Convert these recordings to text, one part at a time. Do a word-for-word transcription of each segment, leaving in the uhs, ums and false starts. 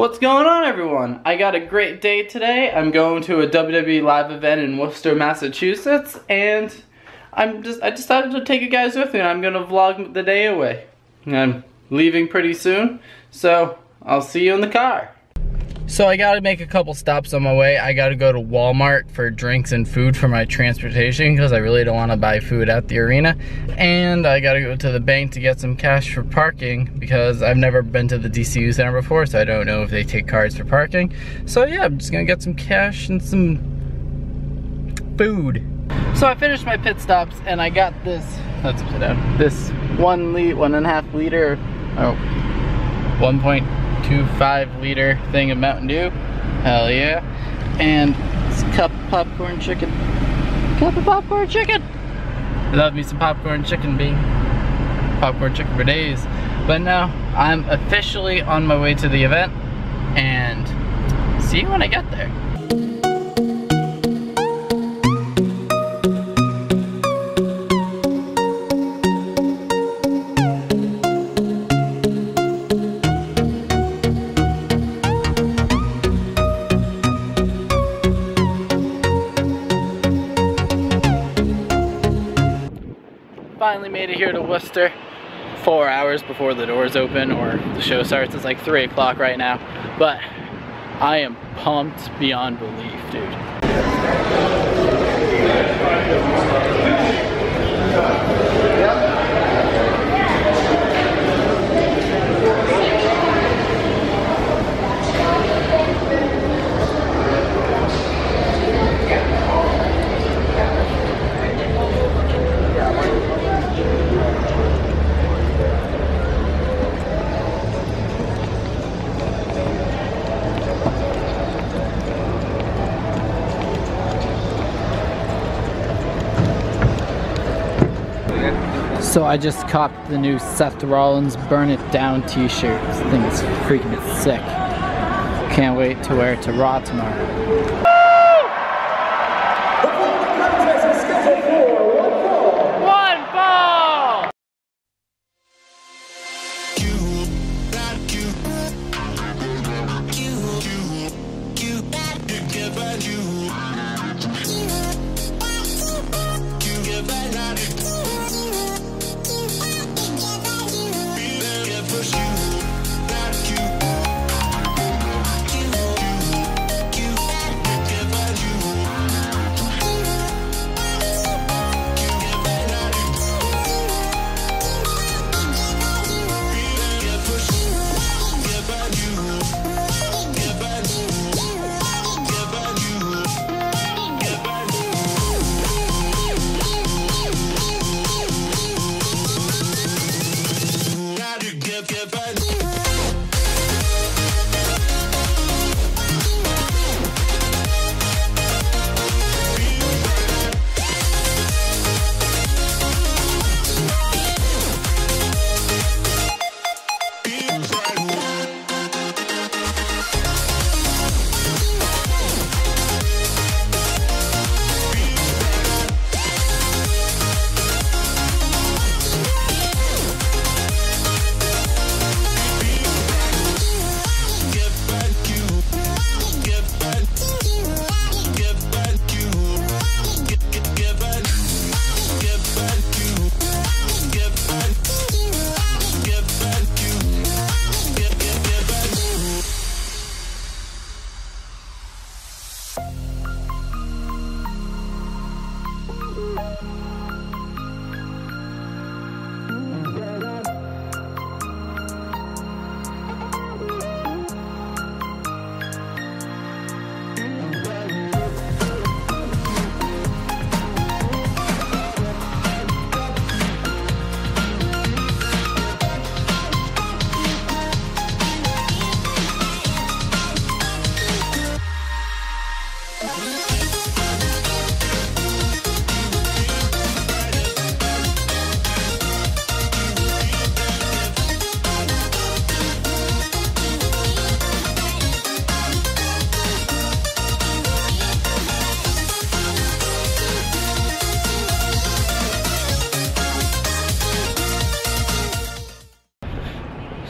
What's going on, everyone? I got a great day today. I'm going to a W W E live event in Worcester, Massachusetts, and I'm just I decided to take you guys with me, and I'm gonna vlog the day away. And I'm leaving pretty soon, so I'll see you in the car. So I gotta make a couple stops on my way. I gotta go to Walmart for drinks and food for my transportation because I really don't wanna buy food at the arena. And I gotta go to the bank to get some cash for parking because I've never been to the D C U Center before, so I don't know if they take cards for parking. So yeah, I'm just gonna get some cash and some food. So I finished my pit stops and I got this, that's upside down, this one liter, one and a half liter, oh, one point two five liter thing of Mountain Dew, hell yeah, and this cup of popcorn chicken, cup of popcorn chicken. I love me some popcorn chicken, bean, popcorn chicken for days. But now I'm officially on my way to the event, and see you when I get there. Finally made it here to Worcester four hours before the doors open, or the show starts. It's like three o'clock right now, but I am pumped beyond belief, dude. So I just copped the new Seth Rollins Burn It Down t-shirt. This thing is freaking sick. Can't wait to wear it to Raw tomorrow.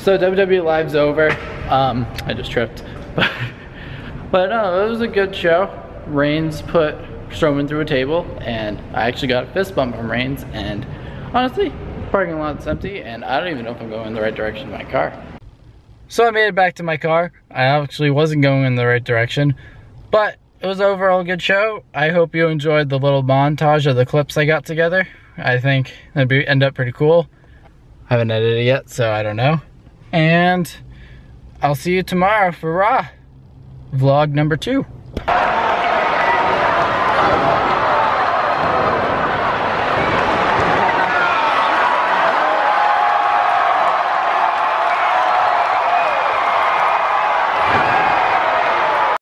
So W W E Live's over. Um, I just tripped. But, but no, it was a good show. Reigns put Strowman through a table, and I actually got a fist bump from Reigns, and honestly, parking lot's empty, and I don't even know if I'm going in the right direction in my car. So I made it back to my car. I actually wasn't going in the right direction, but it was overall a good show. I hope you enjoyed the little montage of the clips I got together. I think that'd be, end up pretty cool. I haven't edited it yet, so I don't know. And I'll see you tomorrow for Raw, vlog number two.